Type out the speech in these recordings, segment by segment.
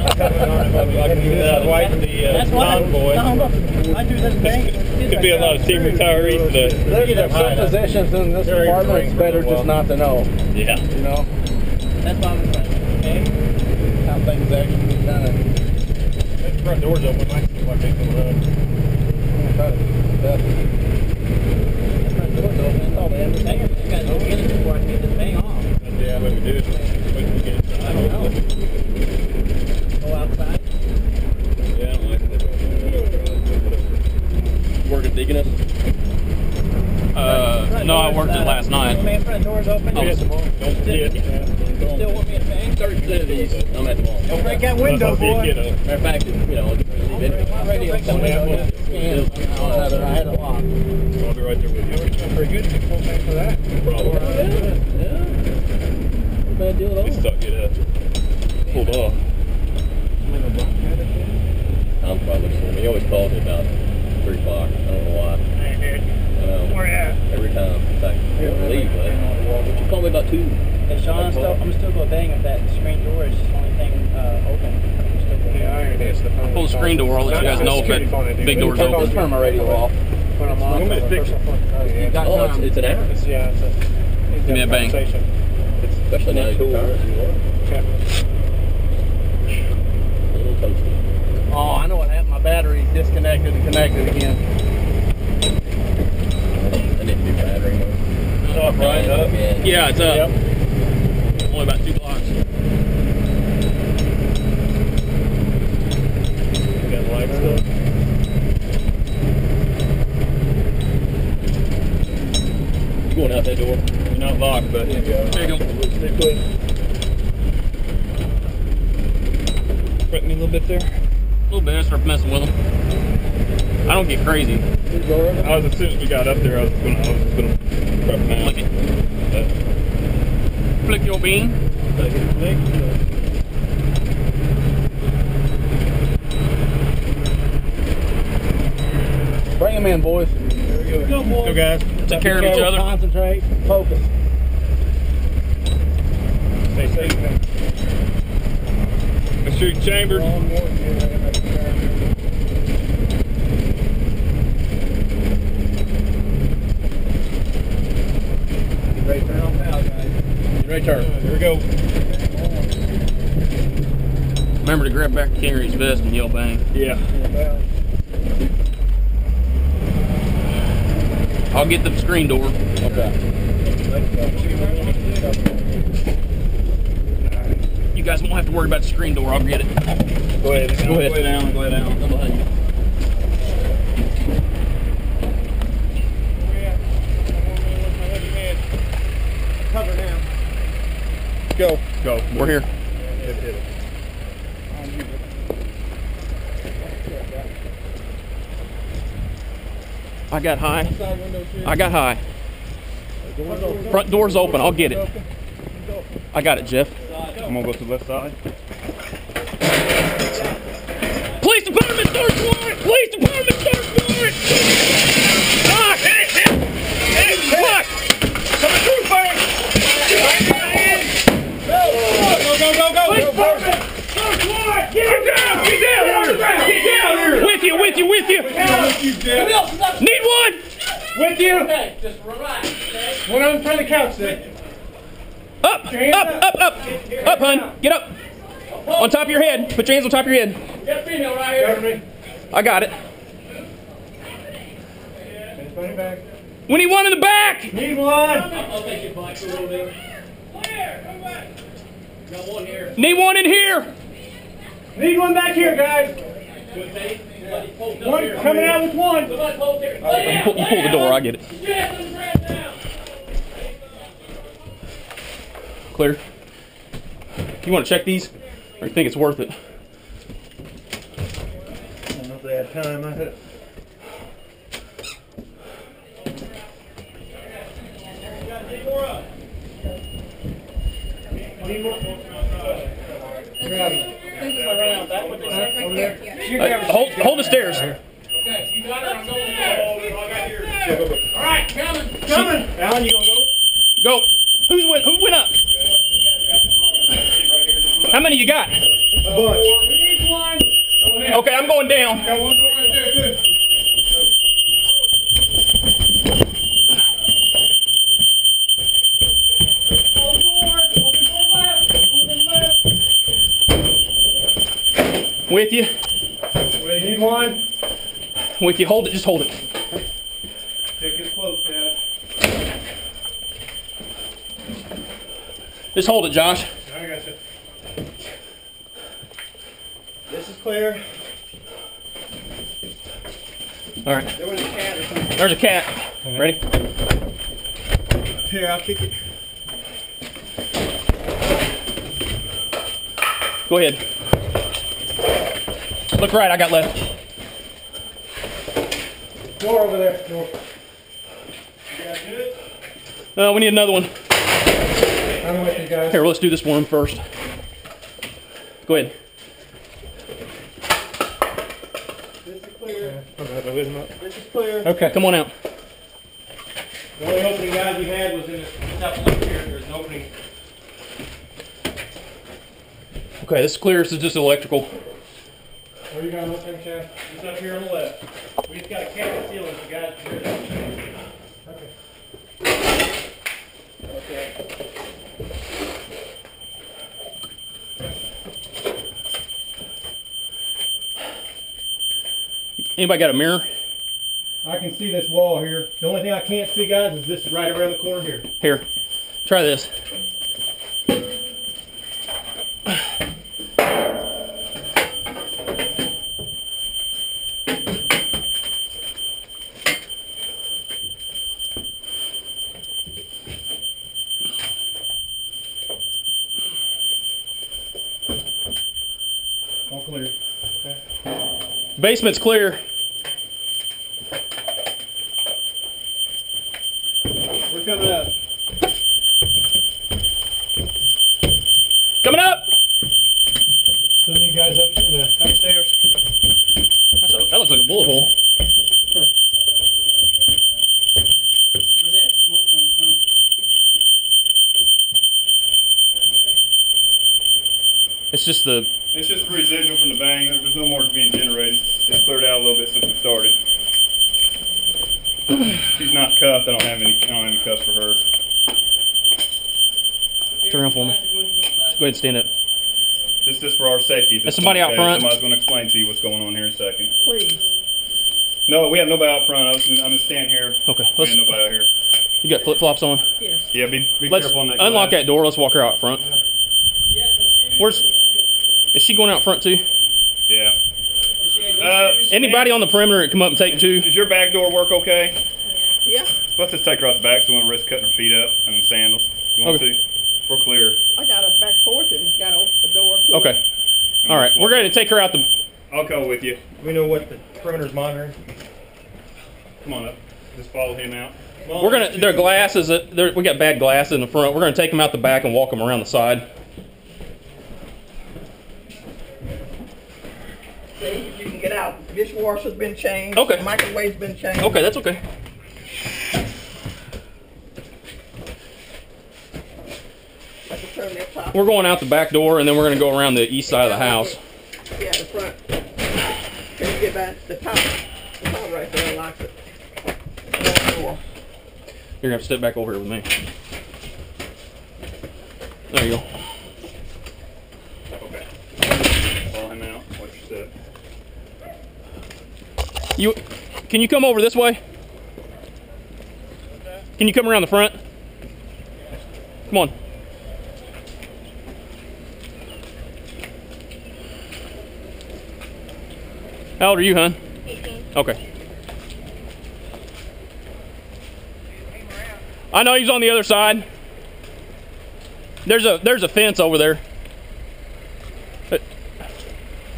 I can do that. White and the convoy. I do this thing. Could be a lot of team retirees today. There's some positions in this department it's better just not to know. Yeah. You know? That's why I'm saying. Okay? How things actually kind of. That front door's open. I can see why people I'm trying to do the best. That front door's open. It's all the entertainers. You guys don't get it before I get this thing off. Yeah, but we do it. We get it. I don't know. Outside. Yeah, I don't like that. You work at Deaconess? No, I worked it last night. Man, front door's open. Oh, don't get it. Still want me to pay? 30% of these. I'm at the mall. Don't break that window, boy. Matter of fact, you know, I'll get rid of it. I'm ready on somebody. I had a lock. I'll be right there with you. For you to go back for that? Probably. Yeah. Bad deal at all. At least I'll get it pulled off. Tom probably looks for me. He always calls me about 3 o'clock. I don't know why. Hey, dude. Where at? Every time. It's like, I can't believe it. But you call me about 2. Hey, Sean, I'm still going to bang if that screen door is the only thing open. I pull the screen door. I'll let you guys know if that big door's open. Just turn my radio off. Put them on. It's an app. Yeah. Give me a bang. Especially now you're oh, I know what happened. My battery disconnected and connected again. I didn't do battery. It's up, right? Up? Yeah, it's up. Yep. Only about 2 blocks. You got lights still? You going out that door? You're not locked, but yeah, there you go. Stay put. Print me a little bit there. A little bit, I start messing with them. I don't get crazy. As soon as we got up there, I was going to prep them out. Flick it. Flick your bean. Flick it, flick. Bring them in, boys. There we go. Go, boys. Go, guys. Take care of each other. Concentrate. Focus. Stay safe, man. Make sure you chambered. Right turn on now, guys. Right turn. Here we go. Remember to grab back Kingery's vest and yell bang. Yeah. I'll get the screen door. Okay. You guys won't have to worry about the screen door. I'll get it. Go ahead. Go ahead. Go down. Go down. Go ahead. Go. Go. We're here. Hit it. I got high. I got high. Front door's open. I'll get it. I got it, Jeff. I'm going to go to the left side. Police Department, search warrant! Police Department, search warrant! Ah, hit it! Fuck! With you. Need one. With you. Okay, just relax. Okay? One on the couch there. Up, hun. Get up. On top of your head. Put your hands on top of your head. Got a female right here. I got it. We need one in the back. Need one. I'll take your bike a little bit. Got one here. Need one in here. Need one back here, guys. One coming out with one. You pull the door, I get it. Clear. You want to check these? Or you think it's worth it? I don't know if they had time. I hit. Grab hold the stairs. Okay, you got her. I'm going to go. I got here. All right, coming. Alan, you gonna go? Go. Who went up? How many you got? A bunch. We need one. Okay, I'm going down. Got one right there, too. With you. We need one. With you. Hold it. Just hold it. Take it close, Dad. Just hold it, Josh. I got you. This is clear. All right. There was a cat or something. There's a cat. Right. Ready? Here, I'll kick it. Go ahead. Look right, I got left. Door over there. Door. You guys good? No, we need another one. I'm with you guys. Here, let's do this one first. Go ahead. This is clear. This is clear. Okay, come on out. The only opening guys we had was in this top left here. There's an opening. Okay, this is clear. This is just electrical. Where you going up there, Chad? It's up here on the left. We've got a cat seal if you guys can hear that. Okay. Okay. Anybody got a mirror? I can see this wall here. The only thing I can't see, guys, is this right around the corner here. Here. Try this. All clear. Okay. Basement's clear. We're coming up. Coming up! Still need guys up in the upstairs. That's that looks like a bullet hole. Huh. Where's that smoke coming from? It's just the... It's just residual from the bang. There's no more being generated. It's cleared out a little bit since we started. She's not cuffed. I don't have any cuffs for her. Turn around for me. Just go ahead and stand up. This is just for our safety. There's somebody out front. Somebody's going to explain to you what's going on here in a second. Please. No, we have nobody out front. I'm going to stand here. Okay. We have nobody out here. You got flip-flops on? Yes. Yeah, be careful on that glass. Unlock that door. Let's walk her out front. Yes, where's... Is she going out front too? Yeah. Anybody on the perimeter come up and take two? Does your back door work okay? Yeah. Let's just take her out the back so we won't risk cutting her feet up and sandals. You want to? We're clear. I got her back porch and got to open the door. Okay. All right. We're going to take her out the... I'll go with you. We know what the perimeter's monitoring. Come on up. Just follow him out. Well, we're going to... Their glasses... We got bad glasses in the front. We're going to take them out the back and walk them around the side. You can get out. Dishwasher's been changed. Okay. Microwave's been changed. Okay, that's okay. We're going out the back door, and then we're going to go around the east side of the house. Yeah, the front. Can you get back the top? The top right there unlocks it. You're gonna have to step back over here with me. There you go. Okay. Follow him out. Watch your step. Can you come over this way? Can you come around the front? Come on. How old are you, hon? 18. Okay. I know he's on the other side. There's a fence over there.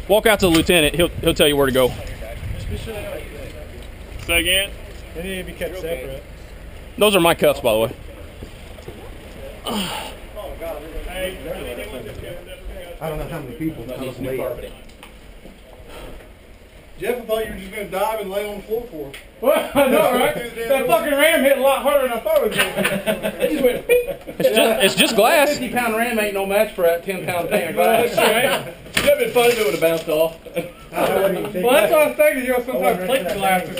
Walk out to the lieutenant. He'll tell you where to go. Say again? They need to be kept separate. Those are my cuffs, by the way. I don't know how many people that was made. Jeff, I thought you were just going to dive and lay on the floor for us. Well, I know, right? That fucking ram hit a lot harder than I thought it was going to. It just went, beep. It's just glass. A 50-pound ram ain't no match for that 10-pound thing of glass. That'd be fun doing a bounce off. Well, that's what I say to you. Sometimes click the last.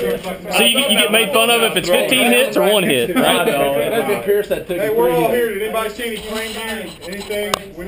So you get made fun of if it's 15 hits or one hit, right? That'd be Pierce that took. Hey, we're all here. Did anybody see any claim here? Anything?